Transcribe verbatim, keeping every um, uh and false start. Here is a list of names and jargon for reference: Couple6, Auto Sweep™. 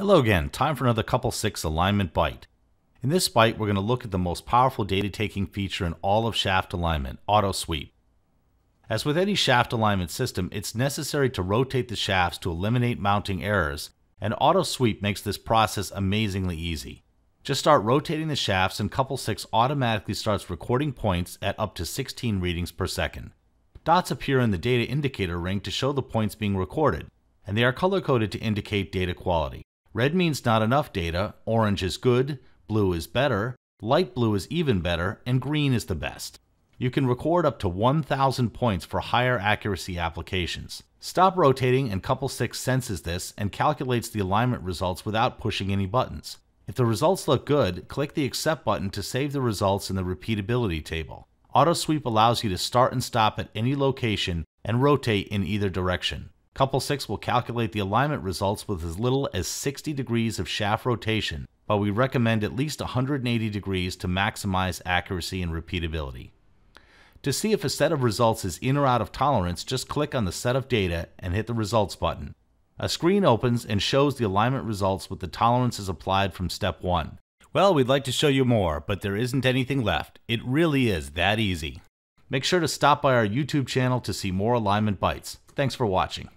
Hello again, time for another Couple six alignment bite. In this bite, we're going to look at the most powerful data taking feature in all of shaft alignment, Auto Sweep. As with any shaft alignment system, it's necessary to rotate the shafts to eliminate mounting errors, and Auto Sweep makes this process amazingly easy. Just start rotating the shafts and Couple six automatically starts recording points at up to sixteen readings per second. Dots appear in the data indicator ring to show the points being recorded, and they are color-coded to indicate data quality. Red means not enough data, orange is good, blue is better, light blue is even better, and green is the best. You can record up to one thousand points for higher accuracy applications. Stop rotating and Couple six senses this and calculates the alignment results without pushing any buttons. If the results look good, click the Accept button to save the results in the repeatability table. Auto Sweep allows you to start and stop at any location and rotate in either direction. Couple six will calculate the alignment results with as little as sixty degrees of shaft rotation, but we recommend at least one hundred eighty degrees to maximize accuracy and repeatability. To see if a set of results is in or out of tolerance, just click on the set of data and hit the results button. A screen opens and shows the alignment results with the tolerances applied from step one. Well, we'd like to show you more, but there isn't anything left. It really is that easy. Make sure to stop by our YouTube channel to see more alignment bites. Thanks for watching.